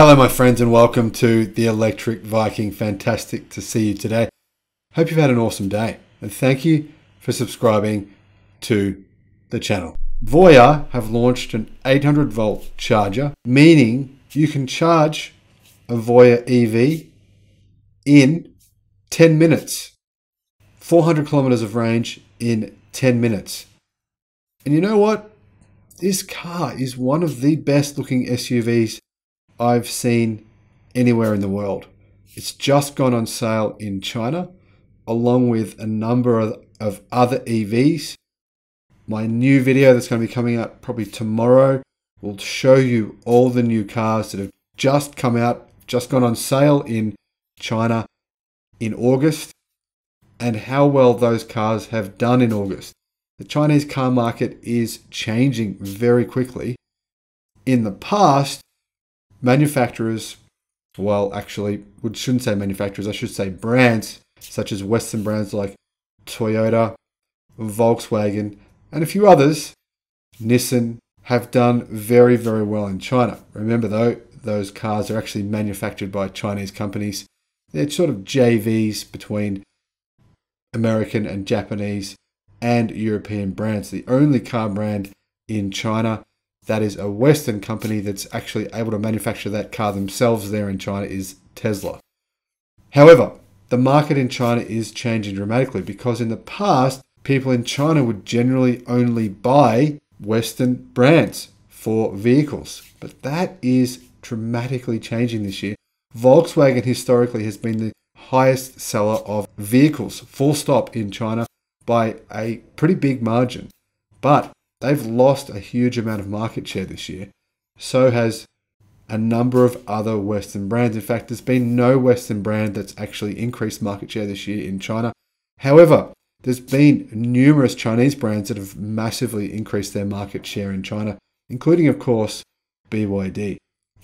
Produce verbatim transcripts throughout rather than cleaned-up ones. Hello my friends and welcome to The Electric Viking. Fantastic to see you today. Hope you've had an awesome day and thank you for subscribing to the channel. Voyah have launched an eight hundred volt charger, meaning you can charge a Voyah E V in ten minutes. four hundred kilometers of range in ten minutes. And you know what? This car is one of the best looking S U Vs I've seen anywhere in the world. It's just gone on sale in China, along with a number of, of other E Vs. My new video that's going to be coming out probably tomorrow will show you all the new cars that have just come out, just gone on sale in China in August, and how well those cars have done in August. The Chinese car market is changing very quickly. In the past, manufacturers, well, actually, we shouldn't say manufacturers, I should say brands, such as Western brands like Toyota, Volkswagen, and a few others, Nissan, have done very, very well in China. Remember though, those cars are actually manufactured by Chinese companies. They're sort of J Vs between American and Japanese and European brands. The only car brand in China that is a Western company that's actually able to manufacture that car themselves there in China is Tesla. However, the market in China is changing dramatically because in the past, people in China would generally only buy Western brands for vehicles. But that is dramatically changing this year. Volkswagen historically has been the highest seller of vehicles, full stop, in China by a pretty big margin. But they've lost a huge amount of market share this year. So has a number of other Western brands. In fact, there's been no Western brand that's actually increased market share this year in China. However, there's been numerous Chinese brands that have massively increased their market share in China, including, of course, B Y D.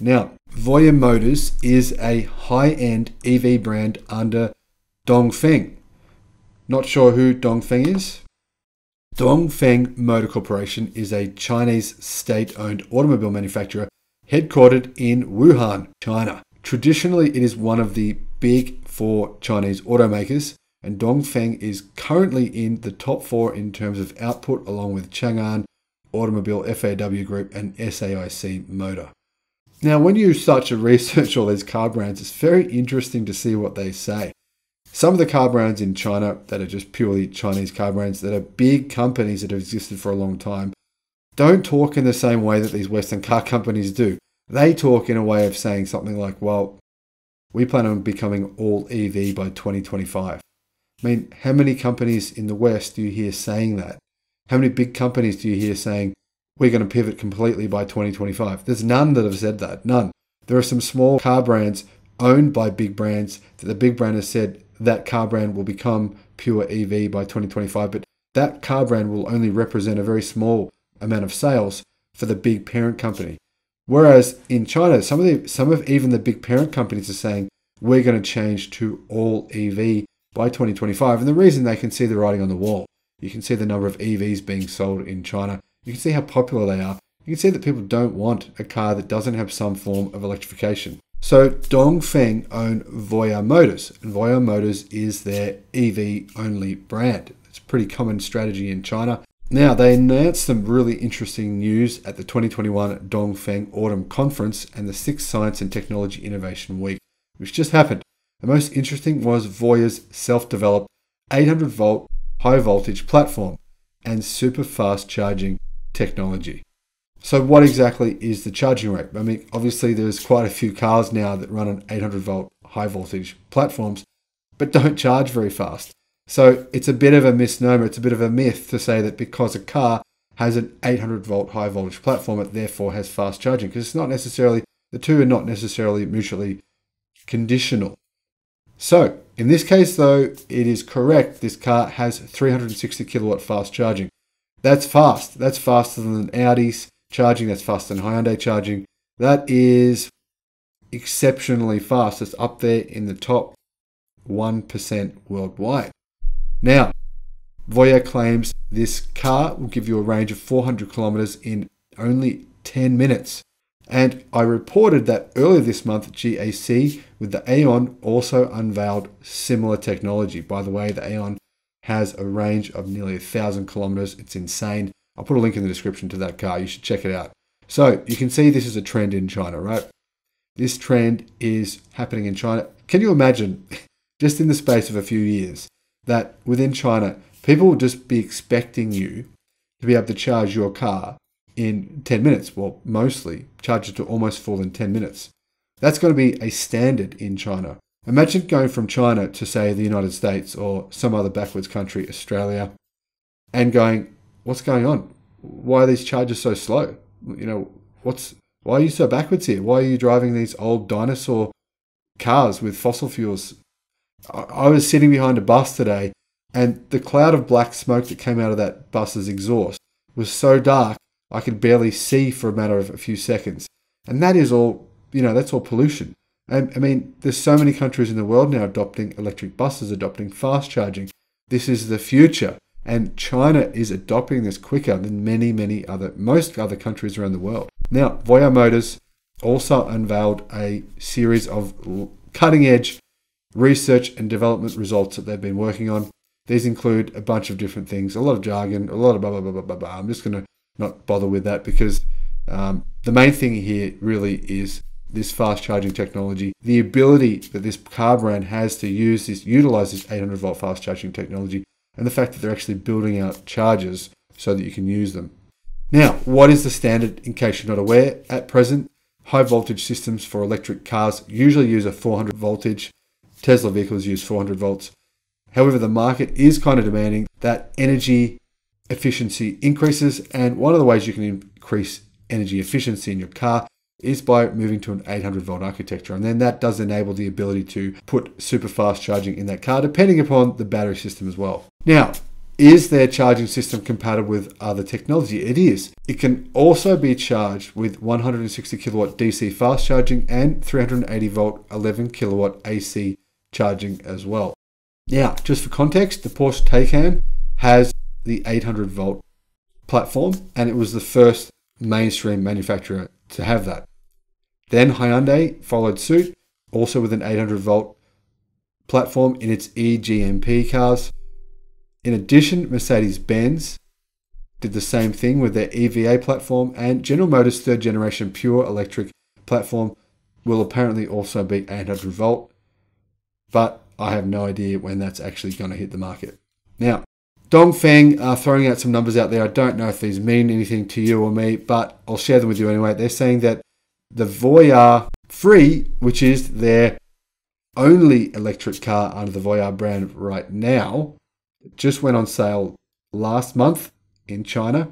Now, Voyah Motors is a high-end E V brand under Dongfeng. Not sure who Dongfeng is. Dongfeng Motor Corporation is a Chinese state-owned automobile manufacturer headquartered in Wuhan, China. Traditionally, it is one of the big four Chinese automakers, and Dongfeng is currently in the top four in terms of output, along with Chang'an Automobile, F A W Group, and S A I C Motor. Now, when you start to research all these car brands, it's very interesting to see what they say. Some of the car brands in China that are just purely Chinese car brands, that are big companies that have existed for a long time, don't talk in the same way that these Western car companies do. They talk in a way of saying something like, well, we plan on becoming all E V by twenty twenty-five. I mean, how many companies in the West do you hear saying that? How many big companies do you hear saying, we're going to pivot completely by twenty twenty-five? There's none that have said that, none. There are some small car brands owned by big brands that the big brand has said, that car brand will become pure E V by twenty twenty-five, but that car brand will only represent a very small amount of sales for the big parent company. Whereas in China, some of the, some of even the big parent companies are saying, we're going to change to all E V by twenty twenty-five. And the reason, they can see the writing on the wall. You can see the number of E Vs being sold in China. You can see how popular they are. You can see that people don't want a car that doesn't have some form of electrification. So Dongfeng own Voyah Motors, and Voyah Motors is their E V-only brand. It's a pretty common strategy in China. Now, they announced some really interesting news at the twenty twenty-one Dongfeng Autumn Conference and the sixth Science and Technology Innovation Week, which just happened. The most interesting was Voyah's self-developed eight hundred volt high-voltage platform and super-fast charging technology. So what exactly is the charging rate? I mean, obviously there's quite a few cars now that run on eight hundred volt high voltage platforms, but don't charge very fast. So it's a bit of a misnomer. It's a bit of a myth to say that because a car has an eight hundred volt high voltage platform, it therefore has fast charging, because it's not necessarily, the two are not necessarily mutually conditional. So in this case though, it is correct. This car has three hundred sixty kilowatt fast charging. That's fast. That's faster than Audi's charging, that's faster than Hyundai charging. That is exceptionally fast. It's up there in the top one percent worldwide. Now, Voyah claims this car will give you a range of four hundred kilometers in only ten minutes. And I reported that earlier this month, G A C with the Aion also unveiled similar technology. By the way, the Aion has a range of nearly a thousand kilometers. It's insane. I'll put a link in the description to that car. You should check it out. So you can see this is a trend in China, right? This trend is happening in China. Can you imagine just in the space of a few years that within China, people will just be expecting you to be able to charge your car in ten minutes? Well, mostly charge it to almost full in ten minutes. That's going to be a standard in China. Imagine going from China to, say, the United States or some other backwards country, Australia, and going, what's going on? Why are these charges so slow? You know, what's, why are you so backwards here? Why are you driving these old dinosaur cars with fossil fuels? I, I was sitting behind a bus today, and the cloud of black smoke that came out of that bus's exhaust was so dark, I could barely see for a matter of a few seconds. And that is all, you know, that's all pollution. And, I mean, there's so many countries in the world now adopting electric buses, adopting fast charging. This is the future. And China is adopting this quicker than many, many other, most other countries around the world. Now, Voyah Motors also unveiled a series of cutting-edge research and development results that they've been working on. These include a bunch of different things, a lot of jargon, a lot of blah, blah, blah, blah, blah, blah. I'm just going to not bother with that because um, the main thing here really is this fast charging technology, the ability that this car brand has to use this, utilize this eight hundred volt fast charging technology, and the fact that they're actually building out chargers so that you can use them. Now, what is the standard, in case you're not aware? At present, high voltage systems for electric cars usually use a four hundred voltage. Tesla vehicles use four hundred volts. However, the market is kind of demanding that energy efficiency increases, and one of the ways you can increase energy efficiency in your car is by moving to an eight hundred volt architecture, and then that does enable the ability to put super fast charging in that car, depending upon the battery system as well. Now, is their charging system compatible with other technology? It is. It can also be charged with one hundred sixty kilowatt D C fast charging and three hundred eighty volt eleven kilowatt A C charging as well. Now, just for context, the Porsche Taycan has the eight hundred volt platform, and it was the first mainstream manufacturer to have that. Then Hyundai followed suit, also with an eight hundred volt platform in its e G M P cars. In addition, Mercedes-Benz did the same thing with their E V A platform, and General Motors' third generation pure electric platform will apparently also be eight hundred volt, but I have no idea when that's actually going to hit the market. Now, Dongfeng are throwing out some numbers out there. I don't know if these mean anything to you or me, but I'll share them with you anyway. They're saying that the Voyah Free, which is their only electric car under the Voyah brand right now, just went on sale last month in China.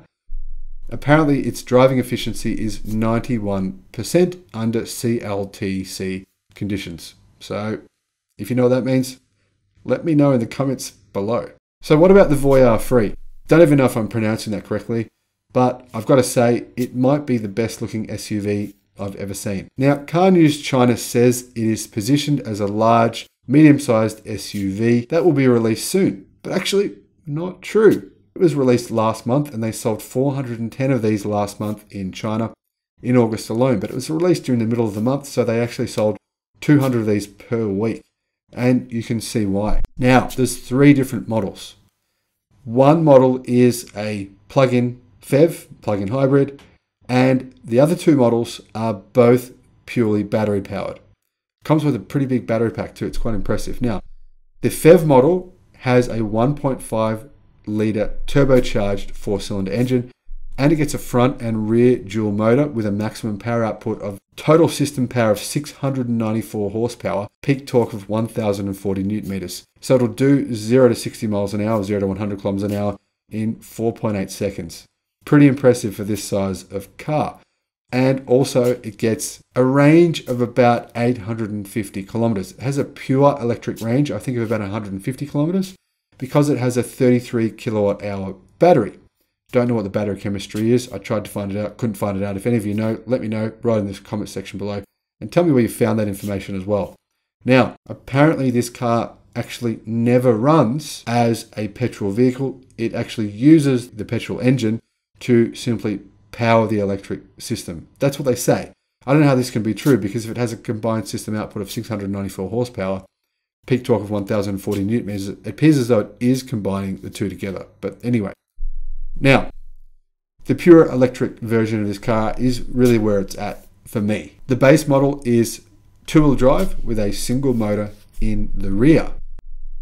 Apparently, its driving efficiency is ninety-one percent under C L T C conditions. So if you know what that means, let me know in the comments below. So what about the Voyah Free? Don't even know if I'm pronouncing that correctly, but I've got to say it might be the best looking S U V I've ever seen. Now, Car News China says it is positioned as a large, medium-sized S U V that will be released soon, but actually not true. It was released last month and they sold four hundred ten of these last month in China in August alone, but it was released during the middle of the month, so they actually sold two hundred of these per week. And you can see why. Now, there's three different models. One model is a plug-in F E V, plug-in hybrid, and the other two models are both purely battery powered. Comes with a pretty big battery pack too, it's quite impressive. Now, the F E V model has a one point five litre turbocharged four-cylinder engine, and it gets a front and rear dual motor with a maximum power output of total system power of six hundred ninety-four horsepower, peak torque of one thousand forty newton meters. So it'll do zero to sixty miles an hour, zero to one hundred kilometers an hour in four point eight seconds. Pretty impressive for this size of car. And also it gets a range of about eight hundred fifty kilometers. It has a pure electric range, I think of about one hundred fifty kilometers, because it has a thirty-three kilowatt hour battery. Don't know what the battery chemistry is. I tried to find it out, couldn't find it out. If any of you know, let me know right in the comment section below and tell me where you found that information as well. Now, apparently this car actually never runs as a petrol vehicle. It actually uses the petrol engine to simply power the electric system. That's what they say. I don't know how this can be true, because if it has a combined system output of six hundred ninety-four horsepower, peak torque of one thousand forty newton meters, it appears as though it is combining the two together. But anyway, now the pure electric version of this car is really where it's at for me. The base model is two-wheel drive with a single motor in the rear.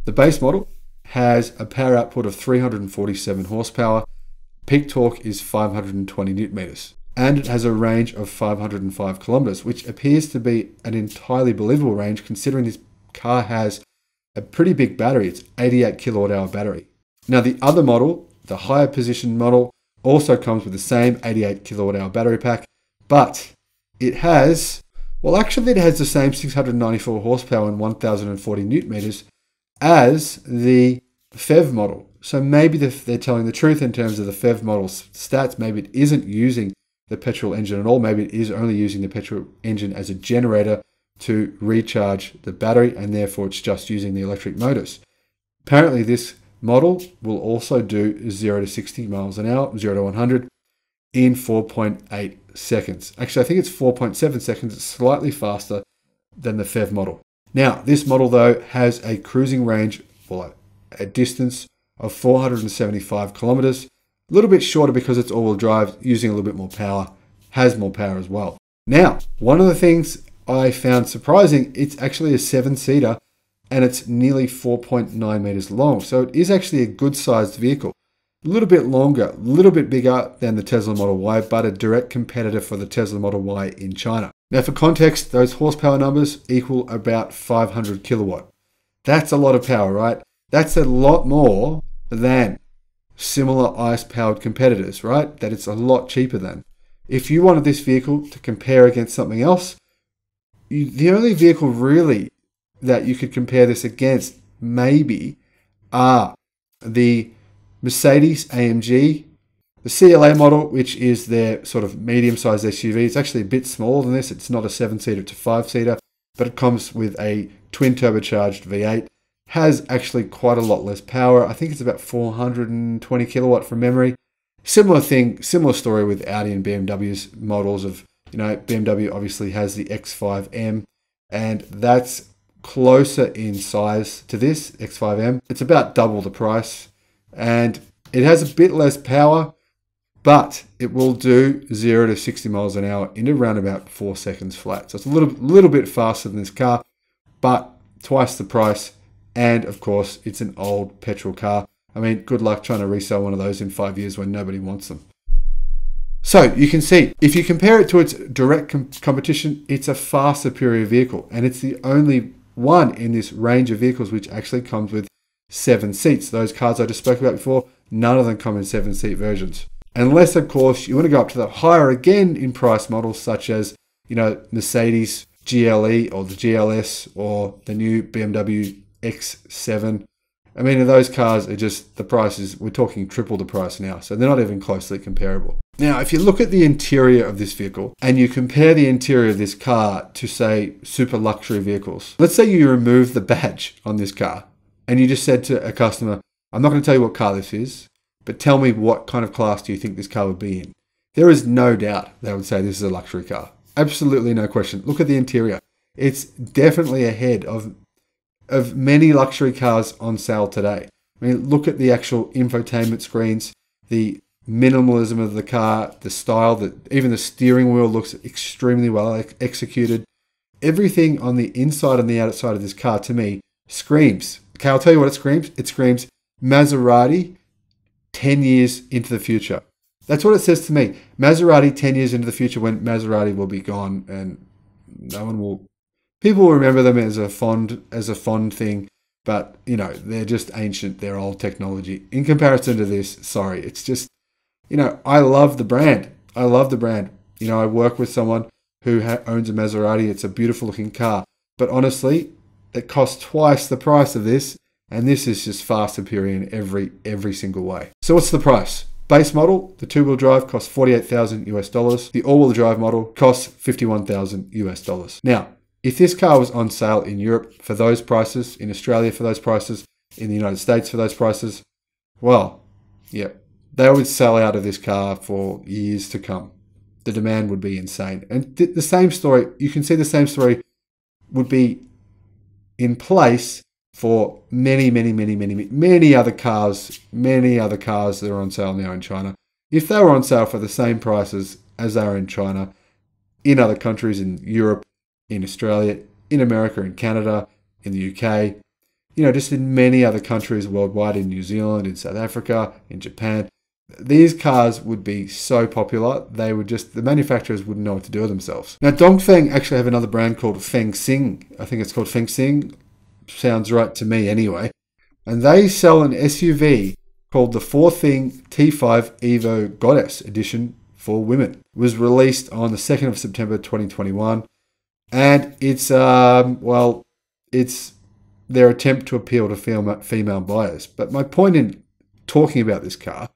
The base model has a power output of three hundred forty-seven horsepower, peak torque is five hundred twenty newton meters, and it has a range of five hundred five kilometers, which appears to be an entirely believable range considering this car has a pretty big battery. It's eighty-eight kilowatt hour battery. Now the other model, the higher position model, also comes with the same eighty-eight kilowatt hour battery pack, but it has, well actually it has the same six hundred ninety-four horsepower and one thousand forty newton meters as the F E V model. So maybe they're telling the truth in terms of the F E V model's stats. Maybe it isn't using the petrol engine at all. Maybe it is only using the petrol engine as a generator to recharge the battery, and therefore it's just using the electric motors. Apparently this model will also do zero to sixty miles an hour, zero to one hundred, in four point eight seconds. Actually, I think it's four point seven seconds. It's slightly faster than the F E V model. Now, this model though has a cruising range, or a distance of four hundred seventy-five kilometers, a little bit shorter because it's all-wheel drive, using a little bit more power, has more power as well. Now, one of the things I found surprising, it's actually a seven-seater and it's nearly four point nine meters long. So it is actually a good-sized vehicle. A little bit longer, a little bit bigger than the Tesla Model Y, but a direct competitor for the Tesla Model Y in China. Now for context, those horsepower numbers equal about five hundred kilowatt. That's a lot of power, right? That's a lot more than similar ICE-powered competitors, right? That it's a lot cheaper than. If you wanted this vehicle to compare against something else, you, the only vehicle really that you could compare this against maybe are the Mercedes-A M G, the C L A model, which is their sort of medium-sized S U V. It's actually a bit smaller than this. It's not a seven-seater, it's a five-seater, but it comes with a twin-turbocharged V eight. Has actually quite a lot less power. I think it's about four hundred twenty kilowatt from memory. Similar thing, similar story with Audi and B M W's models of, you know, B M W obviously has the X five M, and that's closer in size to this X five M. It's about double the price, and it has a bit less power, but it will do zero to sixty miles an hour in around about four seconds flat. So it's a little, little bit faster than this car, but twice the price. And of course, it's an old petrol car. I mean, good luck trying to resell one of those in five years when nobody wants them. So you can see, if you compare it to its direct com competition, it's a far superior vehicle. And it's the only one in this range of vehicles which actually comes with seven seats. Those cars I just spoke about before, none of them come in seven seat versions. Unless, of course, you want to go up to the higher again in price models, such as, you know, Mercedes G L E or the G L S or the new B M W X seven. I mean, those cars are just, the prices, we're talking triple the price now, so they're not even closely comparable. Now, if you look at the interior of this vehicle and you compare the interior of this car to, say, super luxury vehicles, let's say you remove the badge on this car and you just said to a customer, I'm not going to tell you what car this is, but tell me what kind of class do you think this car would be in? There is no doubt they would say this is a luxury car. Absolutely no question. Look at the interior. It's definitely ahead of of many luxury cars on sale today. I mean, look at the actual infotainment screens, the minimalism of the car, the style, that even the steering wheel looks extremely well executed. Everything on the inside and the outside of this car, to me, screams. Okay, I'll tell you what it screams. It screams Maserati ten years into the future. That's what it says to me. Maserati ten years into the future, when Maserati will be gone and no one will... People remember them as a fond, as a fond thing, but you know, they're just ancient, they're old technology. In comparison to this, sorry, it's just, you know, I love the brand. I love the brand. You know, I work with someone who ha owns a Maserati. It's a beautiful looking car, but honestly, it costs twice the price of this, and this is just far superior in every, every single way. So what's the price? Base model, the two-wheel drive, costs forty-eight thousand U S dollars. The all-wheel drive model costs fifty-one thousand U S dollars. Now, if this car was on sale in Europe for those prices, in Australia for those prices, in the United States for those prices, well, yeah, they would sell out of this car for years to come. the demand would be insane. And th the same story, you can see the same story would be in place for many, many, many, many, many other cars, many other cars that are on sale now in China. If they were on sale for the same prices as they are in China, in other countries, in Europe, in Australia, in America, in Canada, in the U K, you know, just in many other countries worldwide, in New Zealand, in South Africa, in Japan, these cars would be so popular, they would just, the manufacturers wouldn't know what to do with themselves. Now, Dongfeng actually have another brand called Fengxing. I think it's called Fengxing. Sounds right to me anyway. And they sell an S U V called the Four Thing T five Evo Goddess Edition for women. It was released on the second of September twenty twenty-one. And it's, um, well, it's their attempt to appeal to female, female buyers. But my point in talking about this car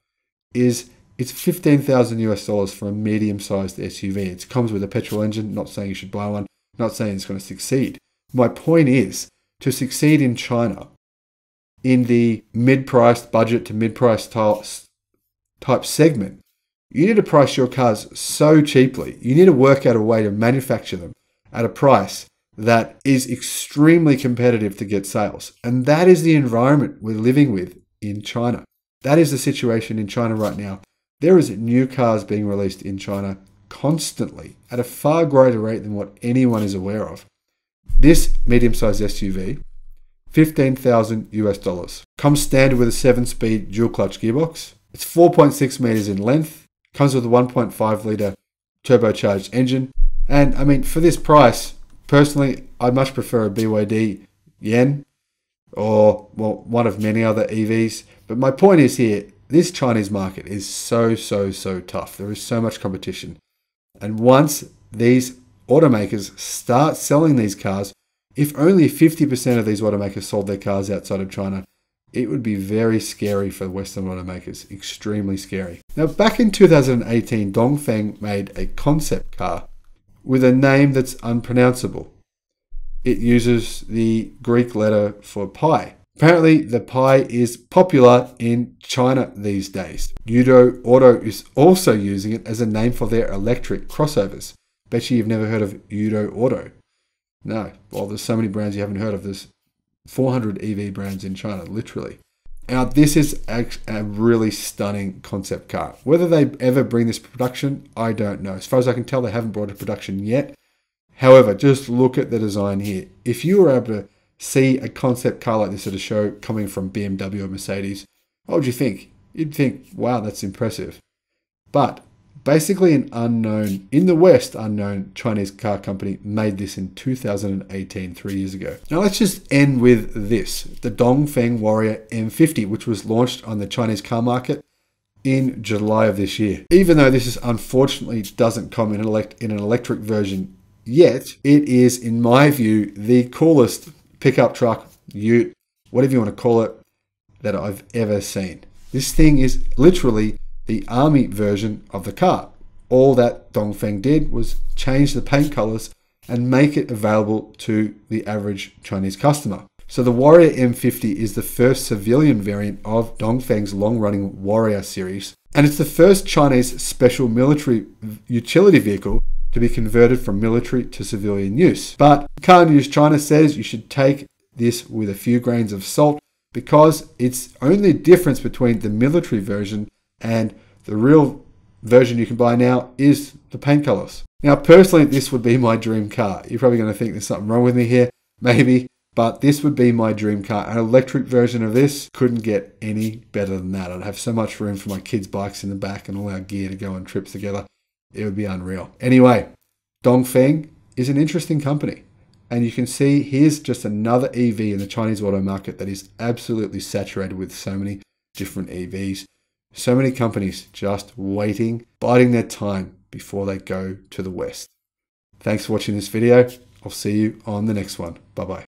is it's fifteen thousand US dollars for a medium-sized S U V. It comes with a petrol engine. Not saying you should buy one. Not saying it's going to succeed. My point is, to succeed in China, in the mid-priced budget to mid-priced type segment, you need to price your cars so cheaply. You need to work out a way to manufacture them at a price that is extremely competitive to get sales. And that is the environment we're living with in China. That is the situation in China right now. There is new cars being released in China constantly at a far greater rate than what anyone is aware of. This medium-sized S U V, fifteen thousand US dollars, comes standard with a seven-speed dual-clutch gearbox. It's four point six meters in length, comes with a one point five litre turbocharged engine. And I mean, for this price, personally, I'd much prefer a B Y D Yen or, well, one of many other E Vs. But my point is here, this Chinese market is so, so, so tough. There is so much competition. And once these automakers start selling these cars, if only fifty percent of these automakers sold their cars outside of China, it would be very scary for Western automakers, extremely scary. Now, back in two thousand eighteen, Dongfeng made a concept car with a name that's unpronounceable. It uses the Greek letter for pi. Apparently, the pi is popular in China these days. Yudo Auto is also using it as a name for their electric crossovers. Bet you you've never heard of Yudo Auto. No. Well, there's so many brands you haven't heard of. There's four hundred E V brands in China, literally. Now, this is a really stunning concept car. Whether they ever bring this to production, I don't know. As far as I can tell, they haven't brought it to production yet. However, just look at the design here. If you were able to see a concept car like this at a show coming from B M W or Mercedes, what would you think? You'd think, wow, that's impressive. But basically, an unknown, in the West, unknown Chinese car company made this in two thousand eighteen, three years ago. Now, let's just end with this, the Dongfeng Warrior M fifty, which was launched on the Chinese car market in July of this year. Even though this is unfortunately doesn't come in, elect, in an electric version yet, it is, in my view, the coolest pickup truck, ute, whatever you want to call it, that I've ever seen. This thing is literally the army version of the car. All that Dongfeng did was change the paint colors and make it available to the average Chinese customer. So the Warrior M fifty is the first civilian variant of Dongfeng's long-running Warrior series, and it's the first Chinese special military utility vehicle to be converted from military to civilian use. But Car News China says you should take this with a few grains of salt because it's only a difference between the military version and the real version you can buy now is the paint colors. Now, personally, this would be my dream car. You're probably going to think there's something wrong with me here, maybe, but this would be my dream car. An electric version of this couldn't get any better than that. I'd have so much room for my kids' bikes in the back and all our gear to go on trips together. It would be unreal. Anyway, Dongfeng is an interesting company. And you can see here's just another E V in the Chinese auto market that is absolutely saturated with so many different E Vs. So many companies just waiting, biding their time before they go to the West. Thanks for watching this video. I'll see you on the next one. Bye-bye.